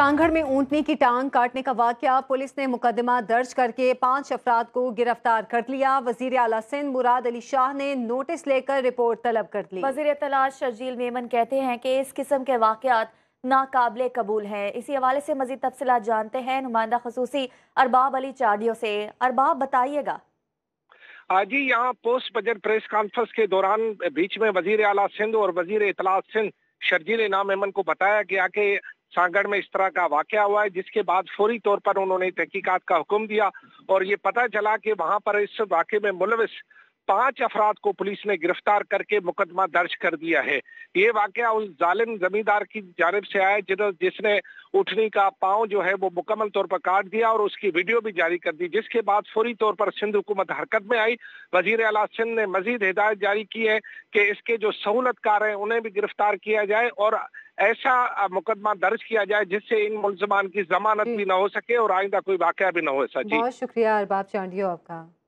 तांगड़ में ऊंटनी की टांग काटने का वाकया, पुलिस ने मुकदमा दर्ज करके 5 अफराद को गिरफ्तार कर लिया। वजीर आला सिंध मुराद अली शाह ने नोटिस लेकर रिपोर्ट तलब कर ली। वजीर इत्तलाआत शर्जील मेमन कहते हैं कि इस किस्म के वाकयात नाकाबिले कबूल हैं। इसी हवाले से मजीद तफसीलात जानते हैं नुमाइंदा खसूसी अरबाब अली चांडियो से। अरबाब, बताइएगा। आज ही यहाँ पोस्ट बजट प्रेस कॉन्फ्रेंस के दौरान बीच में वजीर आला सिंध और वजीर इत्तलाआत सिंध शर्जील मेमन को बताया गया कि सांगड़ में इस तरह का वाकया हुआ है, जिसके बाद फौरी तौर पर उन्होंने तहकीकात का हुक्म दिया और ये पता चला कि वहाँ पर इस वाकये में मुलविस 5 अफराद को पुलिस ने गिरफ्तार करके मुकदमा दर्ज कर दिया है। ये वाकया उस जालिम जमींदार की जानिब से आया जिसने उठनी का पाँव जो है वो मुकम्मल तौर पर काट दिया और उसकी वीडियो भी जारी कर दी, जिसके बाद फौरी तौर पर सिंध हुकूमत हरकत में आई। वजीर आला सिंध ने मजीद हिदायत जारी की है कि इसके जो सहूलतकार हैं उन्हें भी गिरफ्तार किया जाए और ऐसा मुकदमा दर्ज किया जाए जिससे इन मुलजमान की जमानत भी न हो सके और आइंदा कोई वाकया भी न हो सके। बहुत शुक्रिया अरबाब चांडियो आपका।